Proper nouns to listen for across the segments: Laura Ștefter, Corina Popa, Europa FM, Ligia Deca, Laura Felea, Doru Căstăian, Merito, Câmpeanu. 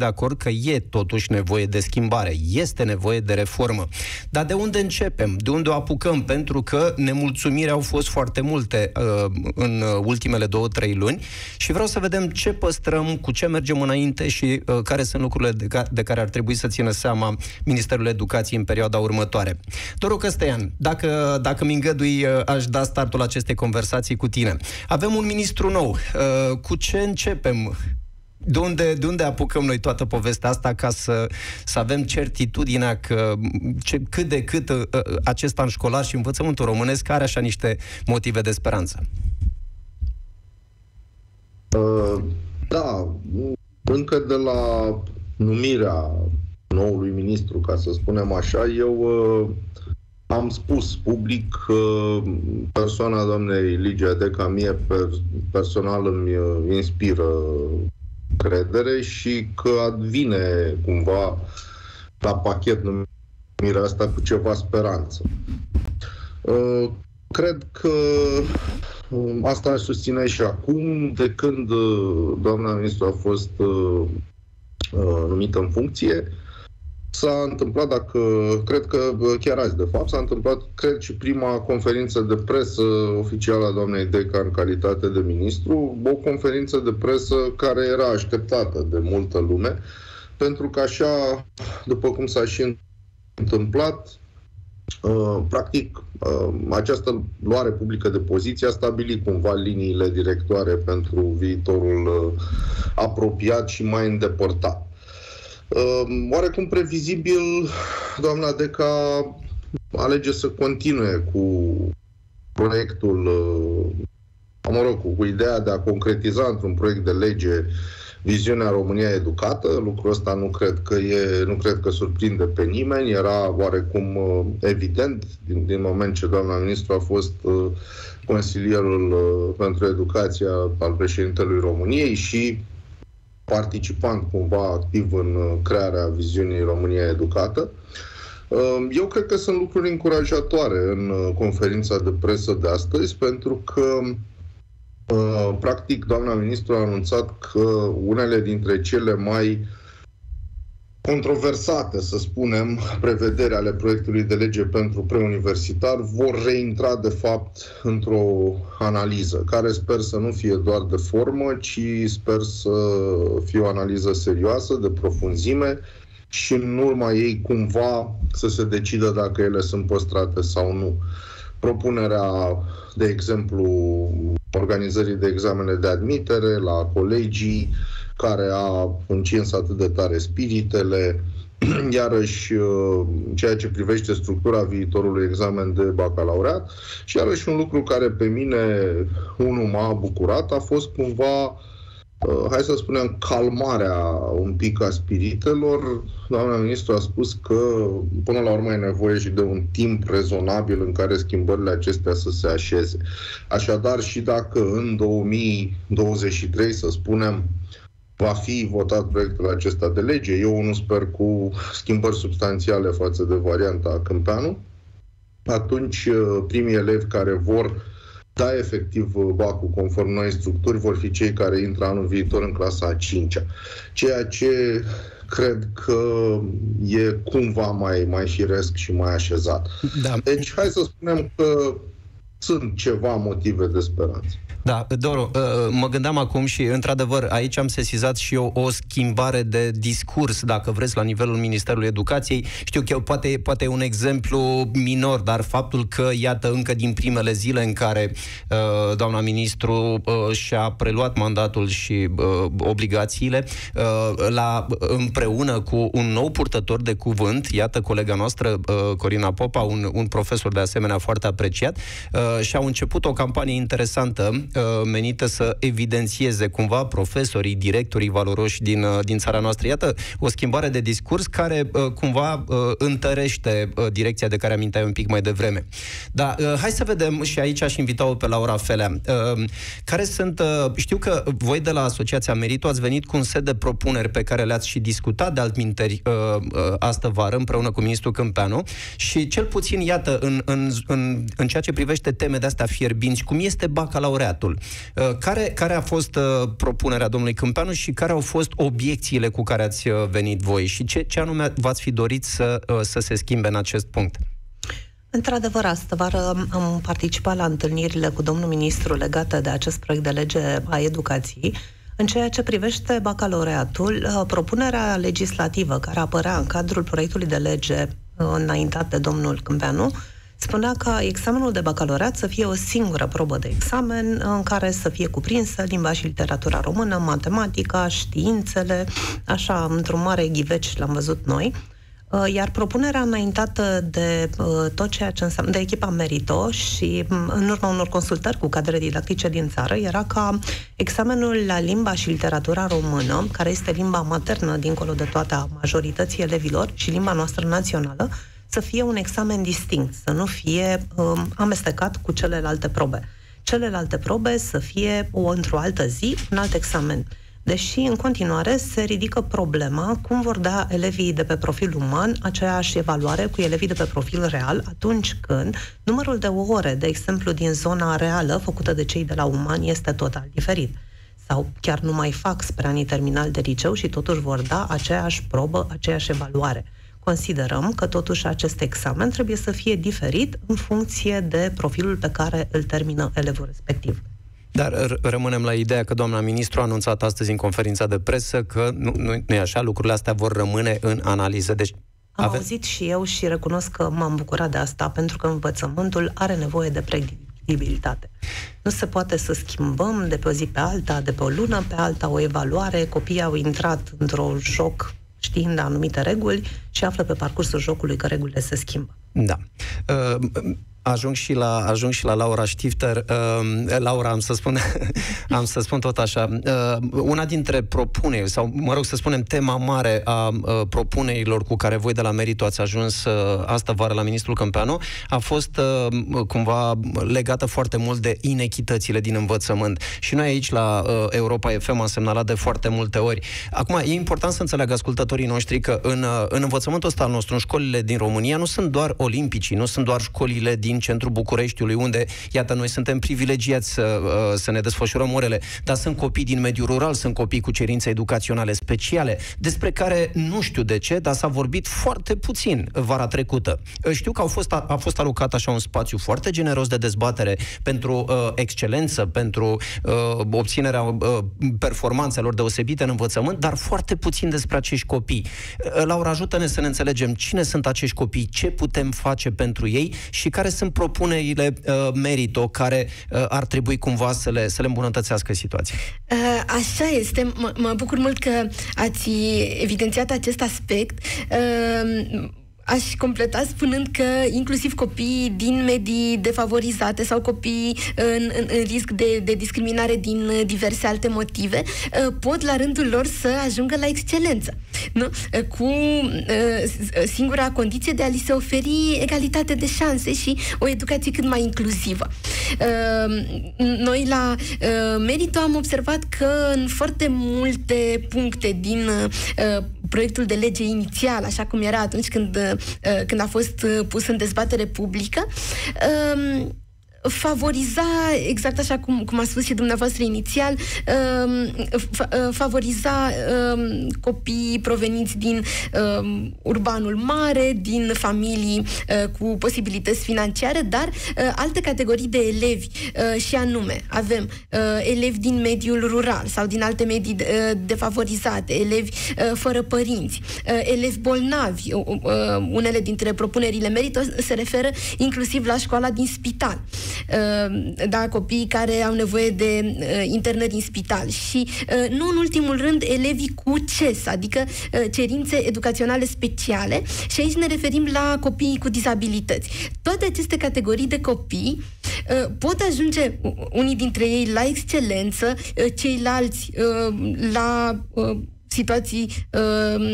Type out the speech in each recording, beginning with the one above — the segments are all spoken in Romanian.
de acord că e totuși nevoie de schimbare, este nevoie de reformă. Dar de unde începem? De unde o apucăm? Pentru că nemulțumiri au fost foarte multe în ultimele 2-3 luni și vreau să vedem ce păstrăm, cu ce mergem înainte și care sunt lucrurile de care ar trebui să țină seama Ministerul Educației în perioada următoare. Doru Căstăian, dacă mi-ngădui, aș da startul acestei conversații cu tine. Avem un ministru nou. Cu ce începem? De unde apucăm noi toată povestea asta ca să avem certitudinea că cât de cât acest an școlar și învățământul românesc are așa niște motive de speranță? Da, încă de la numirea noului ministru, ca să spunem așa, eu am spus public că persoana doamnei Ligia Deca mie personal îmi inspiră credere și că advine cumva la pachet numirea asta cu ceva speranță. Cred că asta își susține și acum, de când doamna ministru a fost numită în funcție. S-a întâmplat, cred că chiar azi, de fapt, s-a întâmplat, cred, și prima conferință de presă oficială a doamnei Deca în calitate de ministru, o conferință de presă care era așteptată de multă lume, pentru că așa, după cum s-a și întâmplat, practic, această luare publică de poziție a stabilit cumva liniile directoare pentru viitorul apropiat și mai îndepărtat. Oarecum previzibil, doamna Deca alege să continue cu proiectul, cu ideea de a concretiza într-un proiect de lege viziunea România educată. Lucrul ăsta nu cred că surprinde pe nimeni, era oarecum evident din moment ce doamna ministru a fost consilierul pentru educație al președintelui României și participant cumva activ în crearea viziunii România educată. Eu cred că sunt lucruri încurajatoare în conferința de presă de astăzi, pentru că practic doamna ministru a anunțat că unele dintre cele mai controversate, să spunem, prevederi ale proiectului de lege pentru preuniversitar vor reintra, de fapt, într-o analiză, care sper să nu fie doar de formă, ci sper să fie o analiză serioasă, de profunzime și în urma ei cumva să se decidă dacă ele sunt păstrate sau nu. Propunerea, de exemplu, organizării de examene de admitere la colegii, care a încins atât de tare spiritele, iarăși ceea ce privește structura viitorului examen de bacalaureat, și iarăși un lucru care pe mine m-a bucurat a fost cumva, hai să spunem, calmarea un pic a spiritelor. Doamna ministru a spus că până la urmă e nevoie și de un timp rezonabil în care schimbările acestea să se așeze. Așadar, și dacă în 2023, să spunem, va fi votat proiectul acesta de lege, eu nu sper cu schimbări substanțiale față de varianta Câmpeanu, atunci primii elevi care vor da efectiv bacul conform noi structuri vor fi cei care intră anul viitor în clasa a 5-a, ceea ce cred că e cumva mai firesc și mai așezat. Da. Deci hai să spunem că sunt ceva motive de speranță. Da, Doru, mă gândeam acum și, într-adevăr, aici am sesizat și eu o schimbare de discurs, dacă vreți, la nivelul Ministerului Educației. Știu că poate e un exemplu minor, dar faptul că, iată, încă din primele zile în care doamna ministru și-a preluat mandatul și obligațiile, împreună cu un nou purtător de cuvânt, iată, colega noastră, Corina Popa, un profesor de asemenea foarte apreciat, și-au început o campanie interesantă menită să evidențieze cumva profesorii, directorii valoroși din țara noastră. Iată, o schimbare de discurs care cumva întărește direcția de care aminteai un pic mai devreme. Dar hai să vedem, și aici aș invita-o pe Laura Felea. Care sunt... Știu că voi de la Asociația Merito ați venit cu un set de propuneri pe care le-ați și discutat de altminteri astă vară împreună cu ministrul Câmpeanu și cel puțin, iată, în ceea ce privește teme de-astea fierbinți, cum este bacalaureat, parteneriatul. Care a fost propunerea domnului Câmpeanu și care au fost obiecțiile cu care ați venit voi și ce anume v-ați fi dorit să se schimbe în acest punct? Într-adevăr, astăvară am participat la întâlnirile cu domnul ministru legate de acest proiect de lege a educației. În ceea ce privește bacalaureatul, propunerea legislativă care apărea în cadrul proiectului de lege înaintat de domnul Câmpeanu spunea ca examenul de bacalaureat să fie o singură probă de examen în care să fie cuprinsă limba și literatura română, matematica, științele, așa, într-un mare ghiveci l-am văzut noi. Iar propunerea înaintată de tot ceea ce înseamnă, de echipa Merito și în urma unor consultări cu cadre didactice din țară, era ca examenul la limba și literatura română, care este limba maternă dincolo de toată a majorității elevilor și limba noastră națională, să fie un examen distinct, să nu fie amestecat cu celelalte probe. Celelalte probe să fie într-o altă zi, un alt examen. Deși, în continuare, se ridică problema cum vor da elevii de pe profil uman aceeași evaluare cu elevii de pe profil real, atunci când numărul de ore, de exemplu, din zona reală, făcută de cei de la uman, este total diferit. Sau chiar nu mai fac spre anii terminali de liceu și totuși vor da aceeași probă, aceeași evaluare. Considerăm că, totuși, acest examen trebuie să fie diferit în funcție de profilul pe care îl termină elevul respectiv. Dar rămânem la ideea că doamna ministru a anunțat astăzi în conferința de presă că nu e așa, lucrurile astea vor rămâne în analiză. Deci, Am auzit și eu și recunosc că m-am bucurat de asta, pentru că învățământul are nevoie de predictibilitate. Nu se poate să schimbăm de pe o zi pe alta, de pe o lună pe alta, o evaluare. Copiii au intrat într-un joc știind anumite reguli și află pe parcursul jocului că regulile se schimbă. Da. Ajung și la Laura Ștefter. Laura, am să spun tot așa. Una dintre propuneri, sau mă rog să spunem tema mare a propunerilor cu care voi de la Merito ați ajuns astă vară la ministrul Câmpeanu a fost cumva legată foarte mult de inechitățile din învățământ. Și noi aici la Europa FM am semnalat de foarte multe ori. Acum, e important să înțeleagă ascultătorii noștri că în învățământul ăsta al nostru, în școlile din România, nu sunt doar olimpicii, nu sunt doar școlile din centrul Bucureștiului, unde, iată, noi suntem privilegiați să ne desfășurăm orele, dar sunt copii din mediul rural, sunt copii cu cerințe educaționale speciale, despre care nu știu de ce, dar s-a vorbit foarte puțin vara trecută. Știu că a fost alocat așa un spațiu foarte generos de dezbatere pentru excelență, pentru obținerea performanțelor deosebite în învățământ, dar foarte puțin despre acești copii. Laura, ajută-ne să ne înțelegem cine sunt acești copii, ce putem face pentru ei și care sunt propunerile Merito care ar trebui cumva să le îmbunătățească situația. Așa este. Mă bucur mult că ați evidențiat acest aspect. Aș completa spunând că inclusiv copiii din medii defavorizate sau copiii în risc de discriminare din diverse alte motive pot la rândul lor să ajungă la excelență, nu? Cu singura condiție de a li se oferi egalitate de șanse și o educație cât mai inclusivă. Noi la Merito am observat că în foarte multe puncte din proiectul de lege inițial, așa cum era atunci când a fost pus în dezbatere publică, favoriza, exact așa cum a spus și dumneavoastră inițial, favoriza copiii proveniți din urbanul mare, din familii cu posibilități financiare, dar alte categorii de elevi, și anume avem elevi din mediul rural sau din alte medii defavorizate, elevi fără părinți, elevi bolnavi. Unele dintre propunerile Merito se referă inclusiv la școala din spital. Da, copiii care au nevoie de internări în spital și, nu în ultimul rând, elevii cu CES, adică cerințe educaționale speciale, și aici ne referim la copiii cu dizabilități. Toate aceste categorii de copii pot ajunge unii dintre ei la excelență, ceilalți la situații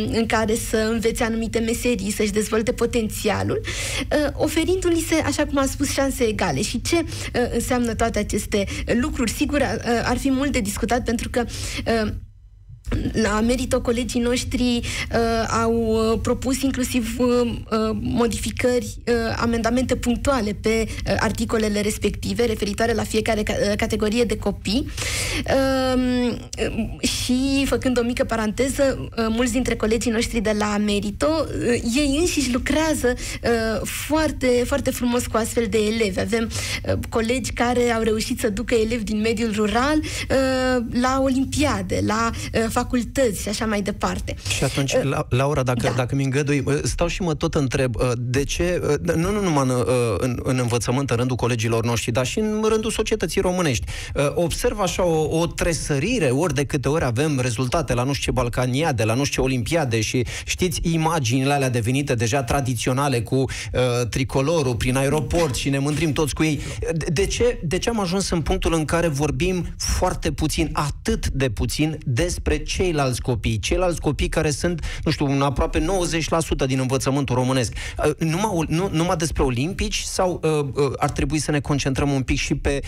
în care să învețe anumite meserii, să-și dezvolte potențialul, oferindu-li se, așa cum am spus, șanse egale. Și ce înseamnă toate aceste lucruri? Sigur, ar fi mult de discutat, pentru că La Merito, colegii noștri au propus inclusiv modificări, amendamente punctuale pe articolele respective referitoare la fiecare categorie de copii. Și, făcând o mică paranteză, mulți dintre colegii noștri de la Merito, ei înșiși lucrează foarte, foarte frumos cu astfel de elevi. Avem colegi care au reușit să ducă elevi din mediul rural la olimpiade, la facultăți și așa mai departe. Și atunci, Laura, dacă mi îngădui, stau și mă tot întreb, de ce, nu numai în învățământ, în rândul colegilor noștri, dar și în rândul societății românești, observ așa o tresărire, ori de câte ori avem rezultate la nu știu ce balcaniade, la nu știu ce olimpiade și, știți, imaginile alea devenite deja tradiționale cu tricolorul prin aeroport și ne mândrim toți cu ei. De ce am ajuns în punctul în care vorbim foarte puțin, atât de puțin, despre ceilalți copii care sunt, nu știu, în aproape 90% din învățământul românesc? Numai despre olimpici sau ar trebui să ne concentrăm un pic și pe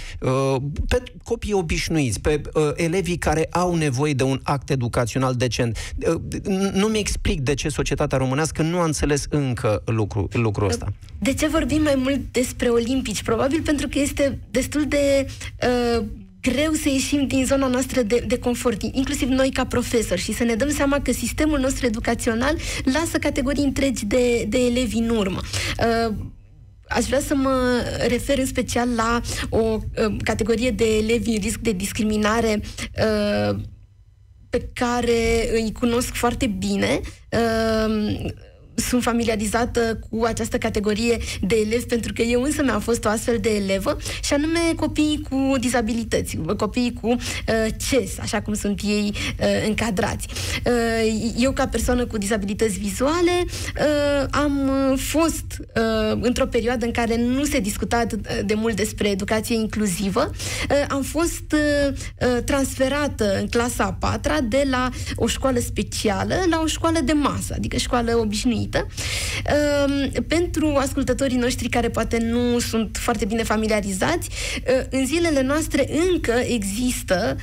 copiii obișnuiți, pe elevii care au nevoie de un act educațional decent? Nu-mi explic de ce societatea românească nu a înțeles încă lucrul ăsta. De ce vorbim mai mult despre olimpici? Probabil pentru că este destul de greu să ieșim din zona noastră de confort, inclusiv noi ca profesori, și să ne dăm seama că sistemul nostru educațional lasă categorii întregi de elevi în urmă. Aș vrea să mă refer în special la o categorie de elevi în risc de discriminare pe care îi cunosc foarte bine. Sunt familiarizată cu această categorie de elevi pentru că eu însă mi-am fost o astfel de elevă, și anume copiii cu dizabilități, copiii cu CES, așa cum sunt ei încadrați. Eu, ca persoană cu dizabilități vizuale, am fost într-o perioadă în care nu se discuta atât de mult despre educație inclusivă. Am fost transferată în clasa a 4-a de la o școală specială la o școală de masă, adică școală obișnuită. Pentru ascultătorii noștri care poate nu sunt foarte bine familiarizați, în zilele noastre încă există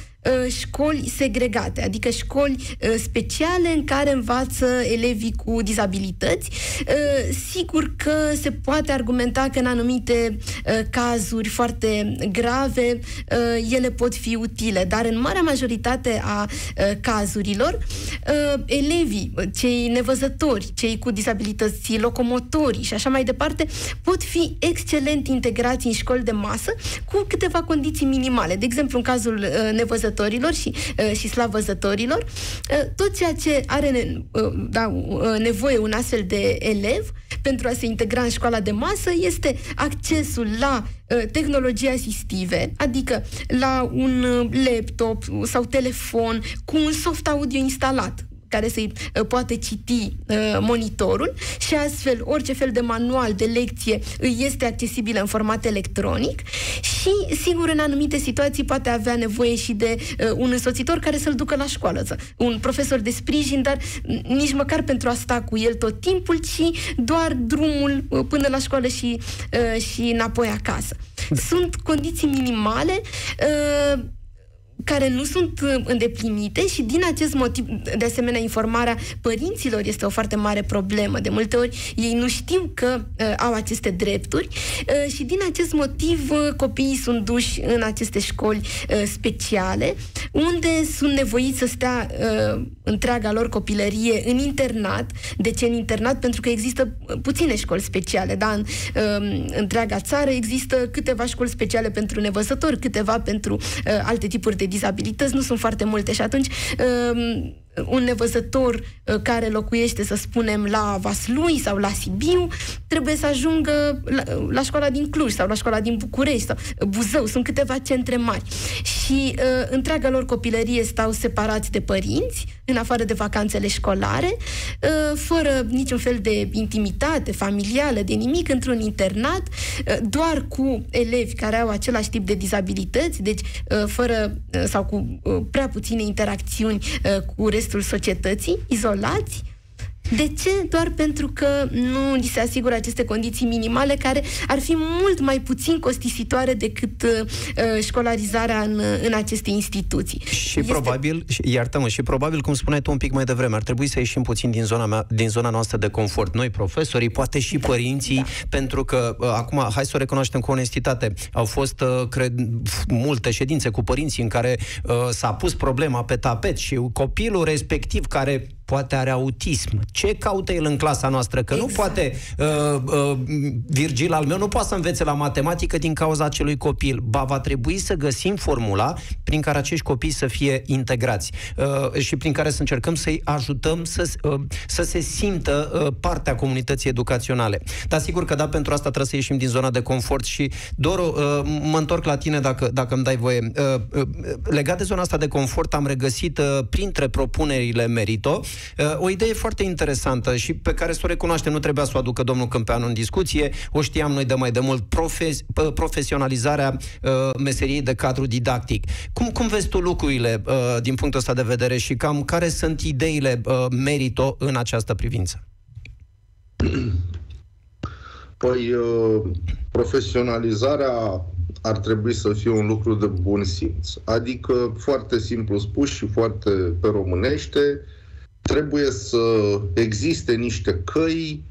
școli segregate, adică școli speciale în care învață elevii cu dizabilități. Sigur că se poate argumenta că în anumite cazuri foarte grave ele pot fi utile, dar în marea majoritate a cazurilor elevii, cei nevăzători, cei cu dizabilități, locomotorii și așa mai departe, pot fi excelent integrați în școli de masă cu câteva condiții minimale. De exemplu, în cazul nevăzătorilor și slavăzătorilor, tot ceea ce are nevoie un astfel de elev pentru a se integra în școala de masă este accesul la tehnologii asistive, adică la un laptop sau telefon cu un soft audio instalat care să-i poate citi monitorul, și astfel orice fel de manual de lecție îi este accesibil în format electronic. Și, sigur, în anumite situații poate avea nevoie și de un însoțitor care să-l ducă la școală, un profesor de sprijin, dar nici măcar pentru a sta cu el tot timpul, ci doar drumul până la școală și înapoi acasă. Sunt condiții minimale care nu sunt îndeplinite și, din acest motiv, de asemenea, informarea părinților este o foarte mare problemă. De multe ori ei nu știu că au aceste drepturi și, din acest motiv, copiii sunt duși în aceste școli speciale, unde sunt nevoiți să stea întreaga lor copilărie în internat. De ce în internat? Pentru că există puține școli speciale, da? În întreaga țară există câteva școli speciale pentru nevăzători, câteva pentru alte tipuri de dizabilități, nu sunt foarte multe, și atunci un nevăzător care locuiește, să spunem, la Vaslui sau la Sibiu, trebuie să ajungă la școala din Cluj sau la școala din București sau Buzău. Sunt câteva centre mari. Și întreaga lor copilărie stau separați de părinți, în afară de vacanțele școlare, fără niciun fel de intimitate familială, de nimic, într-un internat, doar cu elevi care au același tip de dizabilități, deci fără sau cu prea puține interacțiuni cu restul societății, izolați, De ce? Doar pentru că nu li se asigură aceste condiții minimale, care ar fi mult mai puțin costisitoare decât școlarizarea în aceste instituții. Și este... probabil, iartă-mă, și probabil, cum spuneai tu un pic mai devreme, ar trebui să ieșim puțin din zona mea, din zona noastră de confort. Noi, profesorii, poate și părinții, pentru că, acum, hai să o recunoaștem cu onestitate, au fost, cred, multe ședințe cu părinții în care s-a pus problema pe tapet și copilul respectiv care poate are autism. Ce caută el în clasa noastră? Că exact. Nu poate Virgil al meu nu poate să învețe la matematică din cauza acelui copil. Ba, va trebui să găsim formula prin care acești copii să fie integrați și prin care să încercăm să-i ajutăm să se simtă partea comunității educaționale. Dar sigur că da, pentru asta trebuie să ieșim din zona de confort și, Doru, mă întorc la tine dacă îmi dai voie. Legat de zona asta de confort, am regăsit printre propunerile Merito o idee foarte interesantă și pe care să o recunoaștem, nu trebuia să o aducă domnul Câmpeanu în discuție, o știam noi de mai de mult, profesionalizarea meseriei de cadru didactic. Cum vezi tu lucrurile din punctul ăsta de vedere și cam care sunt ideile Merito în această privință? Păi, profesionalizarea ar trebui să fie un lucru de bun simț. Adică, foarte simplu spus și foarte pe românește, trebuie să existe niște căi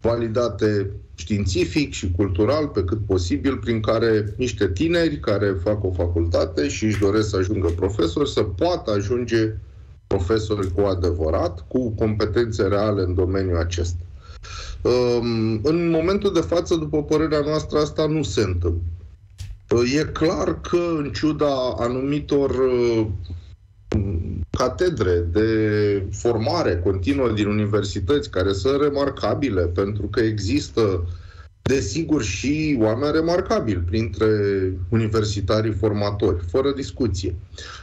validate științific și cultural, pe cât posibil, prin care niște tineri care fac o facultate și își doresc să ajungă profesori, să poată ajunge profesori cu adevărat, cu competențe reale în domeniul acesta. În momentul de față, după părerea noastră, asta nu se întâmplă. E clar că, în ciuda anumitor catedre de formare continuă din universități, care sunt remarcabile, pentru că există, desigur, și oameni remarcabili printre universitarii formatori, fără discuție.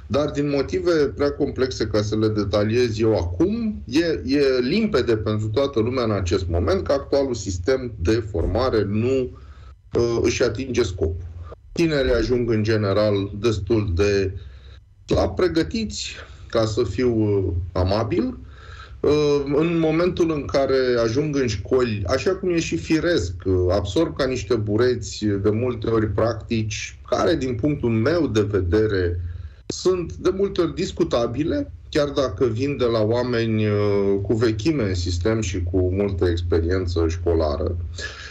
Dar din motive prea complexe ca să le detaliez eu acum, e limpede pentru toată lumea în acest moment că actualul sistem de formare nu își atinge scopul. Tinerii ajung în general destul de slab pregătiți, ca să fiu amabil, în momentul în care ajung în școli, așa cum e și firesc, absorb ca niște bureți de multe ori practici, care din punctul meu de vedere sunt de multe ori discutabile, chiar dacă vin de la oameni cu vechime în sistem și cu multă experiență școlară.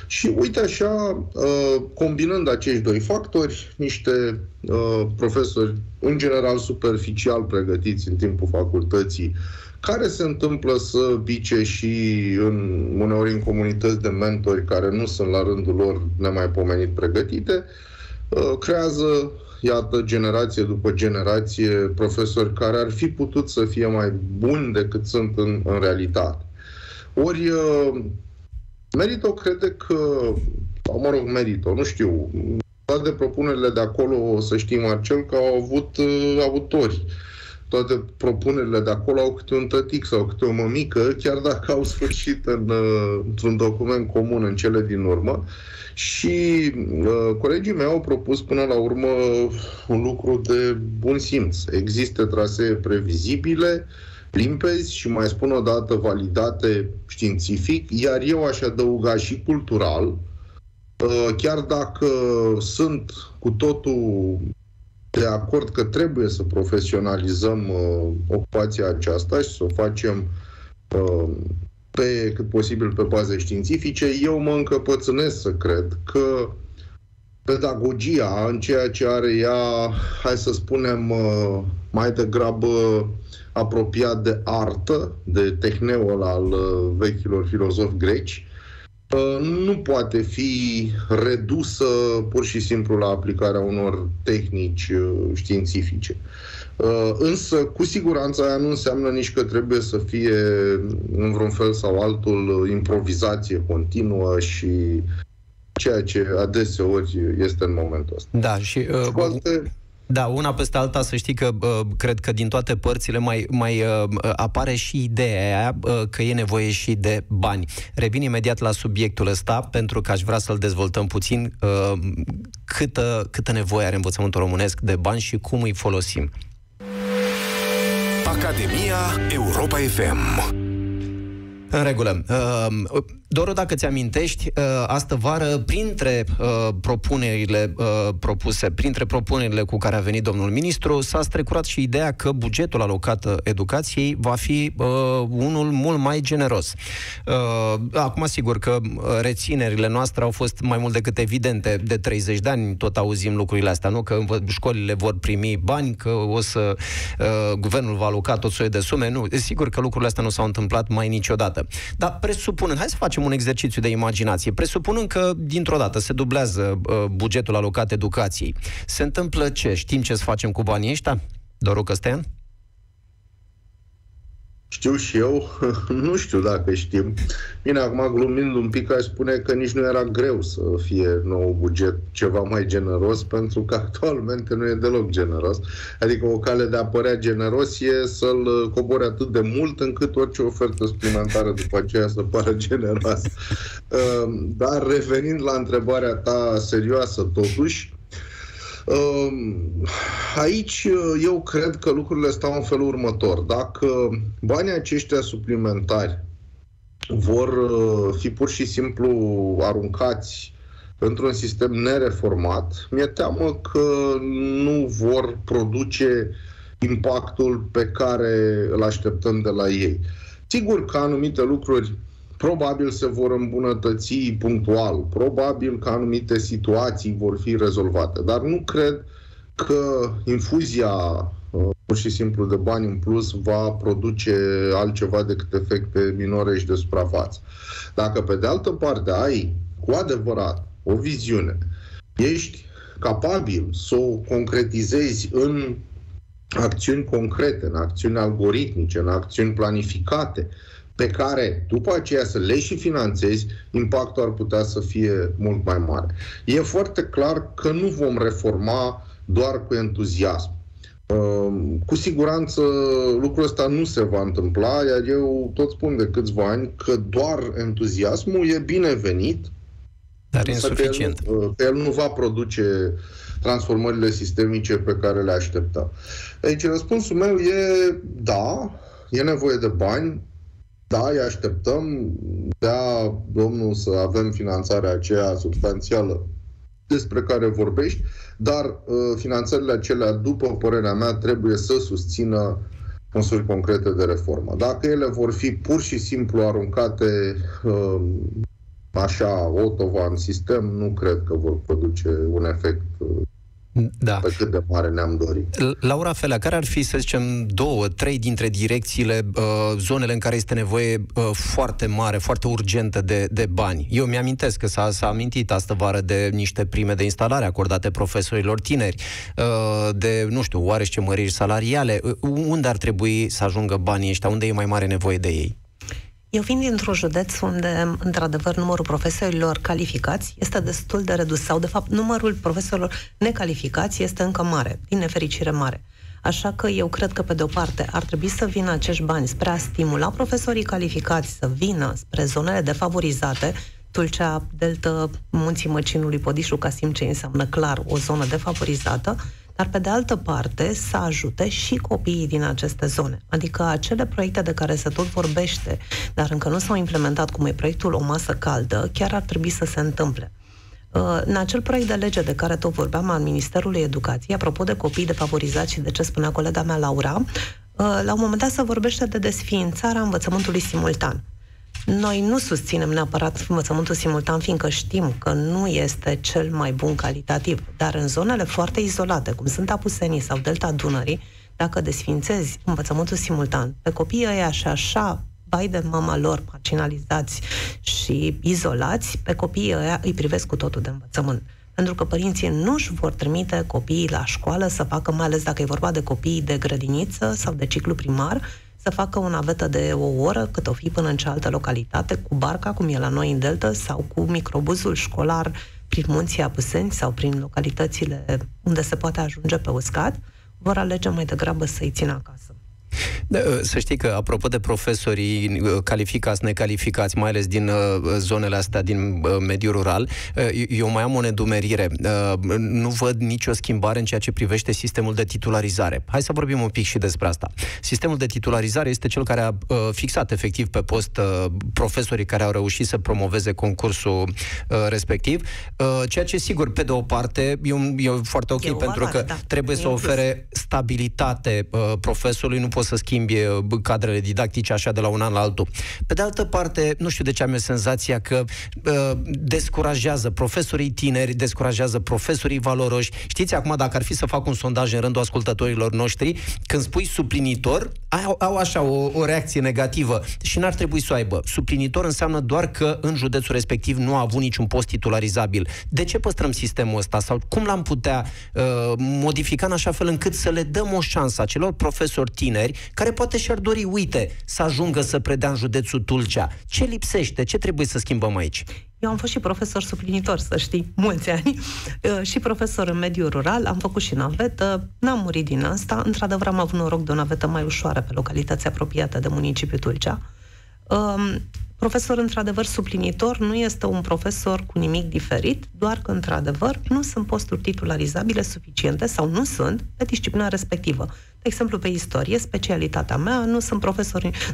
Și uite așa, combinând acești doi factori, niște profesori, în general superficial pregătiți în timpul facultății, care se întâmplă să pice și uneori în comunități de mentori care nu sunt la rândul lor nemaipomenit pregătite, creează, iată, generație după generație profesori care ar fi putut să fie mai buni decât sunt în realitate. Ori Merito crede că, mă rog, Merito, nu știu, toate propunerile de acolo, o să știi, Marcel, că au avut autori. Toate propunerile de acolo au câte un tătic sau câte o mămică, chiar dacă au sfârșit într-un document comun în cele din urmă. Și colegii mei au propus până la urmă un lucru de bun simț. Există trasee previzibile, limpezi și, mai spun o dată, validate științific, iar eu aș adăuga și cultural, chiar dacă sunt cu totul de acord că trebuie să profesionalizăm ocupația aceasta și să o facem pe cât posibil pe baze științifice, eu mă încăpățânesc să cred că pedagogia, în ceea ce are ea, hai să spunem, mai degrabă apropiat de artă, de tehneul al vechilor filozofi greci, nu poate fi redusă pur și simplu la aplicarea unor tehnici științifice. Însă, cu siguranță, aia nu înseamnă nici că trebuie să fie, în vreun fel sau altul, improvizație continuă și ceea ce adeseori este în momentul ăsta. Da, și da, una peste alta, să știi că cred că din toate părțile mai apare și ideea aia că e nevoie și de bani. Revin imediat la subiectul ăsta, pentru că aș vrea să-l dezvoltăm puțin. Câtă nevoie are învățământul românesc de bani și cum îi folosim? Academia Europa FM. În regulă. Doru, dacă ți-amintești, astă vară, printre propunerile propuse, printre propunerile cu care a venit domnul ministru, s-a strecurat și ideea că bugetul alocat educației va fi unul mult mai generos. Acum, sigur că reținerile noastre au fost mai mult decât evidente. De 30 de ani tot auzim lucrurile astea, nu? Că școlile vor primi bani, că o să guvernul va aloca tot soiul de sume. Nu, sigur că lucrurile astea nu s-au întâmplat mai niciodată. Dar presupunând, hai să facem un exercițiu de imaginație, presupunând că dintr-o dată se dublează bugetul alocat educației, se întâmplă ce? Știm ce să facem cu banii ăștia? Doru Căstăian? Știu și eu, nu știu dacă știm. Bine, acum glumind un pic, aș spune că nici nu era greu să fie nou buget ceva mai generos, pentru că actualmente nu e deloc generos. Adică o cale de a părea generos e să-l cobori atât de mult încât orice ofertă suplimentară după aceea să pară generoasă. Dar revenind la întrebarea ta serioasă totuși, aici eu cred că lucrurile stau în felul următor. Dacă banii aceștia suplimentari vor fi pur și simplu aruncați într-un sistem nereformat, mi-e teamă că nu vor produce impactul pe care îl așteptăm de la ei. Sigur că anumite lucruri probabil se vor îmbunătăți punctual, probabil că anumite situații vor fi rezolvate, dar nu cred că infuzia pur și simplu de bani în plus va produce altceva decât efecte minore și de suprafață. Dacă pe de altă parte ai cu adevărat o viziune, ești capabil să o concretizezi în acțiuni concrete, în acțiuni algoritmice, în acțiuni planificate, pe care, după aceea, să le și finanțezi, impactul ar putea să fie mult mai mare. E foarte clar că nu vom reforma doar cu entuziasm. Cu siguranță lucrul ăsta nu se va întâmpla, iar eu tot spun de câțiva ani că doar entuziasmul e binevenit, dar insuficient. El nu va produce transformările sistemice pe care le așteptăm. Deci, răspunsul meu e da, e nevoie de bani, da, îi așteptăm, da, domnul, să avem finanțarea aceea substanțială despre care vorbești, dar finanțările acelea, după părerea mea, trebuie să susțină măsuri concrete de reformă. Dacă ele vor fi pur și simplu aruncate așa, otova în sistem, nu cred că vor produce un efect pe cât de mare ne-am dorit. Laura Felea, care ar fi, să zicem, două, trei dintre direcțiile, zonele în care este nevoie foarte mare, foarte urgentă de bani? Eu mi-amintesc că s-a amintit astă vară de niște prime de instalare acordate profesorilor tineri, de, nu știu, oarește măriri salariale. Unde ar trebui să ajungă banii ăștia? Unde e mai mare nevoie de ei? Eu fiind dintr-un județ unde, într-adevăr, numărul profesorilor calificați este destul de redus, sau, de fapt, numărul profesorilor necalificați este încă mare, din nefericire mare. Așa că eu cred că, pe de-o parte, ar trebui să vină acești bani spre a stimula profesorii calificați să vină spre zonele defavorizate, Tulcea, Delta, Munții Măcinului, Podișul, Casim, ce înseamnă clar o zonă defavorizată, dar, pe de altă parte, să ajute și copiii din aceste zone. Adică acele proiecte de care se tot vorbește, dar încă nu s-au implementat, cum e proiectul O Masă Caldă, chiar ar trebui să se întâmple. În acel proiect de lege de care tot vorbeam al Ministerului Educației, apropo de copiii defavorizați și de ce spunea colega mea Laura, la un moment dat se vorbește de desființarea învățământului simultan. Noi nu susținem neapărat învățământul simultan, fiindcă știm că nu este cel mai bun calitativ, dar în zonele foarte izolate, cum sunt Apusenii sau Delta Dunării, dacă desfințezi învățământul simultan, pe copiii ăia și așa, bai de mama lor, marginalizați și izolați, pe copiii ăia îi privesc cu totul de învățământ. Pentru că părinții nu își vor trimite copiii la școală să facă, mai ales dacă e vorba de copiii de grădiniță sau de ciclu primar, să facă o navetă de o oră, cât o fi, până în cealaltă localitate, cu barca, cum e la noi în Delta, sau cu microbuzul școlar prin Munții Apuseni sau prin localitățile unde se poate ajunge pe uscat, vor alege mai degrabă să-i țină acasă. Să știi că, apropo de profesorii calificați, necalificați, mai ales din zonele astea, din mediul rural, eu mai am o nedumerire. Nu văd nicio schimbare în ceea ce privește sistemul de titularizare. Hai să vorbim un pic și despre asta. Sistemul de titularizare este cel care a fixat efectiv pe post profesorii care au reușit să promoveze concursul respectiv, ceea ce, sigur, pe de o parte e foarte ok, pentru că trebuie să ofere stabilitate profesorului, nu poți să schimbi cadrele didactice așa de la un an la altul. Pe de altă parte, nu știu de ce am eu senzația că descurajează profesorii tineri, descurajează profesorii valoroși. Știți, acum, dacă ar fi să fac un sondaj în rândul ascultătorilor noștri, când spui suplinitor, au așa o reacție negativă și n-ar trebui să o aibă. Suplinitor înseamnă doar că în județul respectiv nu a avut niciun post titularizabil. De ce păstrăm sistemul ăsta? Sau cum l-am putea modifica în așa fel încât să le dăm o șansă acelor profesori tineri care poate și-ar dori, uite, să ajungă să predea în județul Tulcea? Ce lipsește? Ce trebuie să schimbăm aici? Eu am fost și profesor suplinitor, să știi, mulți ani, și profesor în mediul rural, am făcut și navetă, n-am murit din asta, într-adevăr am avut noroc de o navetă mai ușoară pe localități apropiată de municipiul Tulcea. Profesor, într-adevăr, suplinitor nu este un profesor cu nimic diferit, doar că, într-adevăr, nu sunt posturi titularizabile suficiente sau nu sunt pe disciplina respectivă. De exemplu, pe istorie, specialitatea mea,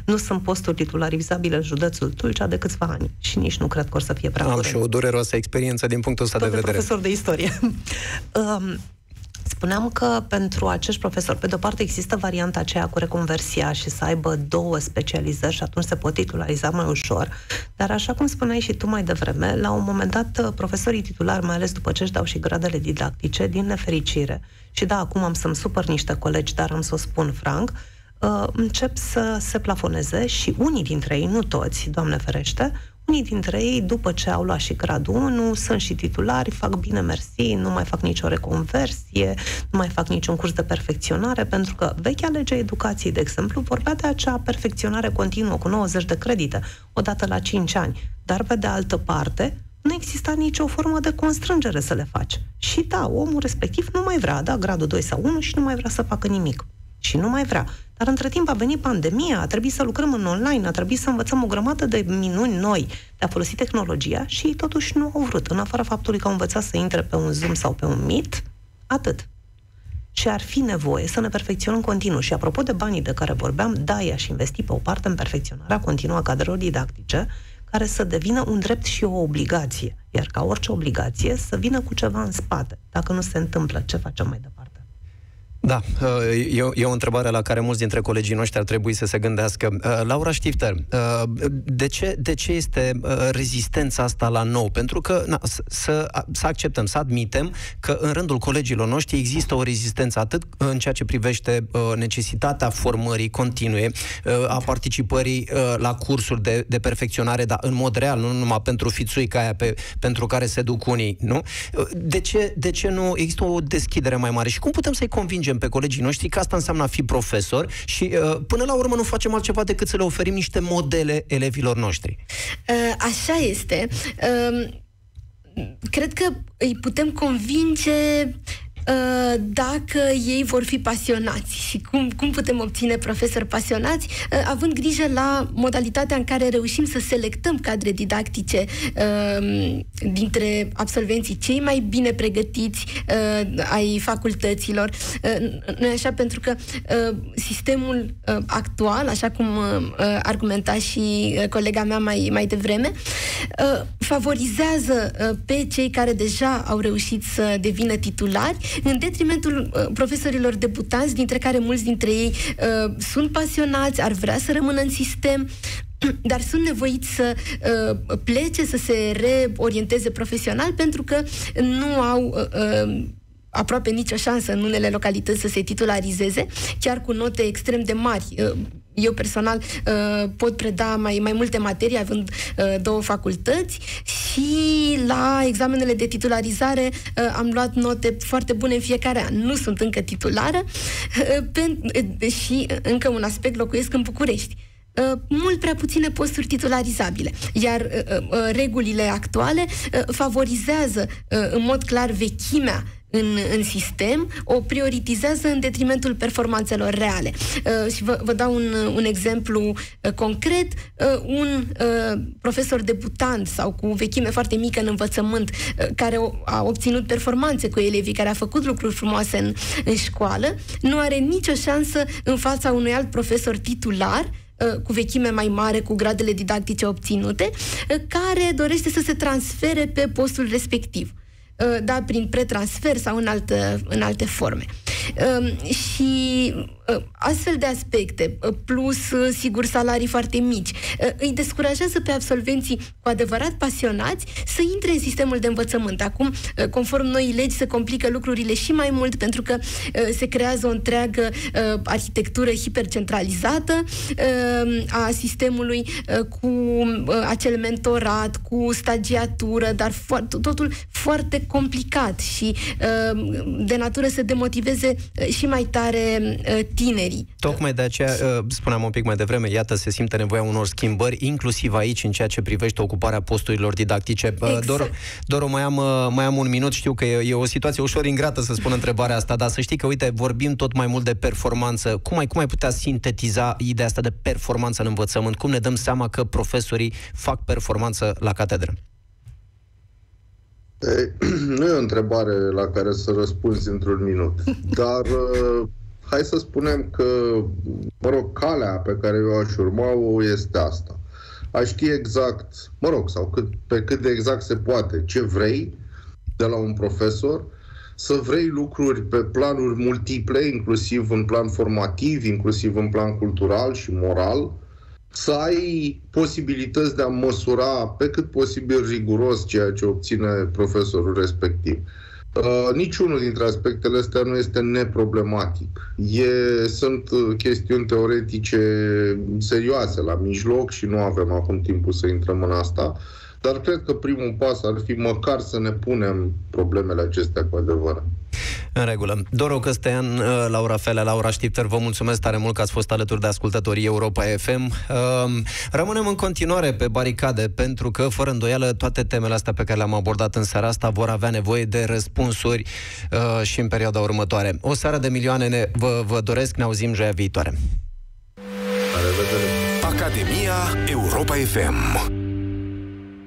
nu sunt posturi titularizabile în județul Tulcea de câțiva ani și nici nu cred că or să fie prea curând. Am și o dureroasă experiență din punctul ăsta de vedere. Tot profesor de istorie. Spuneam că pentru acești profesori, pe de-o parte, există varianta aceea cu reconversia și să aibă două specializări și atunci se pot titulariza mai ușor. Dar așa cum spuneai și tu mai devreme, la un moment dat, profesorii titulari, mai ales după ce își dau și gradele didactice, din nefericire, și da, acum am să-mi supăr niște colegi, dar am să o spun franc, încep să se plafoneze și unii dintre ei, nu toți, Doamne ferește, unii dintre ei, după ce au luat și gradul 1, sunt și titulari, fac bine, mersi, nu mai fac nicio reconversie, nu mai fac niciun curs de perfecționare, pentru că vechea lege educației, de exemplu, vorbea de acea perfecționare continuă cu 90 de credite, odată la 5 ani. Dar, pe de altă parte, nu exista nicio formă de constrângere să le faci. Și da, omul respectiv nu mai vrea, da, gradul 2 sau 1 și nu mai vrea să facă nimic. Și nu mai vrea. Dar între timp a venit pandemia, a trebuit să lucrăm în online, a trebuit să învățăm o grămadă de minuni noi, de a folosi tehnologia și ei totuși nu au vrut, în afara faptului că au învățat să intre pe un Zoom sau pe un Meet, atât. Și ar fi nevoie să ne perfecționăm continuu. Și apropo de banii de care vorbeam, da, i-aș investi pe o parte în perfecționarea continuă a cadrelor didactice, care să devină un drept și o obligație, iar ca orice obligație să vină cu ceva în spate. Dacă nu se întâmplă, ce facem mai departe? Da, e o întrebare la care mulți dintre colegii noștri ar trebui să se gândească. Laura Ștefter, de ce este rezistența asta la nou? Pentru că, na, să acceptăm, să admitem că în rândul colegilor noștri există o rezistență atât în ceea ce privește necesitatea formării continue, a participării la cursuri de perfecționare, dar în mod real, nu numai pentru fițuica aia pentru care se duc unii, nu? De ce nu există o deschidere mai mare? Și cum putem să-i convingem pe colegii noștri că asta înseamnă a fi profesor și până la urmă nu facem altceva decât să le oferim niște modele elevilor noștri? Așa este. Cred că îi putem convinge dacă ei vor fi pasionați și cum putem obține profesori pasionați, având grijă la modalitatea în care reușim să selectăm cadre didactice dintre absolvenții cei mai bine pregătiți ai facultăților. Nu așa, pentru că sistemul actual, așa cum argumenta și colega mea mai devreme, favorizează pe cei care deja au reușit să devină titulari, în detrimentul profesorilor debutanți, dintre care mulți dintre ei sunt pasionați, ar vrea să rămână în sistem, dar sunt nevoiți să plece, să se reorienteze profesional, pentru că nu au aproape nicio șansă în unele localități să se titularizeze, chiar cu note extrem de mari. Eu personal pot preda mai multe materii, având două facultăți, și la examenele de titularizare am luat note foarte bune în fiecare an. Nu sunt încă titulară și încă un aspect, locuiesc în București. Mult prea puține posturi titularizabile, iar regulile actuale favorizează în mod clar vechimea în sistem, o prioritizează în detrimentul performanțelor reale. Și vă dau un exemplu concret. Un profesor debutant sau cu vechime foarte mică în învățământ, care a obținut performanțe cu elevii, care a făcut lucruri frumoase în școală, nu are nicio șansă în fața unui alt profesor titular cu vechime mai mare, cu gradele didactice obținute, care dorește să se transfere pe postul respectiv. Da, prin pretransfer sau în alte forme. Și astfel de aspecte, plus, sigur, salarii foarte mici, îi descurajează pe absolvenții cu adevărat pasionați să intre în sistemul de învățământ. Acum, conform noii legi, se complică lucrurile și mai mult, pentru că se creează o întreagă arhitectură hipercentralizată a sistemului, cu acel mentorat, cu stagiatură, dar totul foarte complicat și de natură să demotiveze și mai tare tinerii. Tocmai de aceea, spuneam un pic mai devreme, iată, se simte nevoia unor schimbări, inclusiv aici, în ceea ce privește ocuparea posturilor didactice. Exact. Doru, mai am un minut, știu că e o situație ușor ingrată să spun întrebarea asta, dar să știi că, uite, vorbim tot mai mult de performanță. Cum ai putea sintetiza ideea asta de performanță în învățământ? Cum ne dăm seama că profesorii fac performanță la catedră? Nu e o întrebare la care să răspunzi într-un minut, dar hai să spunem că, mă rog, calea pe care eu aș urma-o este asta. Aș ști exact, mă rog, sau pe cât de exact se poate, ce vrei de la un profesor, să vrei lucruri pe planuri multiple, inclusiv în plan formativ, inclusiv în plan cultural și moral, să ai posibilități de a măsura pe cât posibil riguros ceea ce obține profesorul respectiv. Niciunul dintre aspectele astea nu este neproblematic. Sunt chestiuni teoretice serioase la mijloc și nu avem acum timpul să intrăm în asta, dar cred că primul pas ar fi măcar să ne punem problemele acestea cu adevărat. În regulă. Doru Căstăian, Laura Felea, Laura Ștefter, vă mulțumesc tare mult că ați fost alături de ascultătorii Europa FM. Rămânem în continuare pe baricade, pentru că, fără îndoială, toate temele astea pe care le-am abordat în seara asta vor avea nevoie de răspunsuri și în perioada următoare. O seară de milioane vă doresc, ne auzim joia viitoare. Academia Europa FM.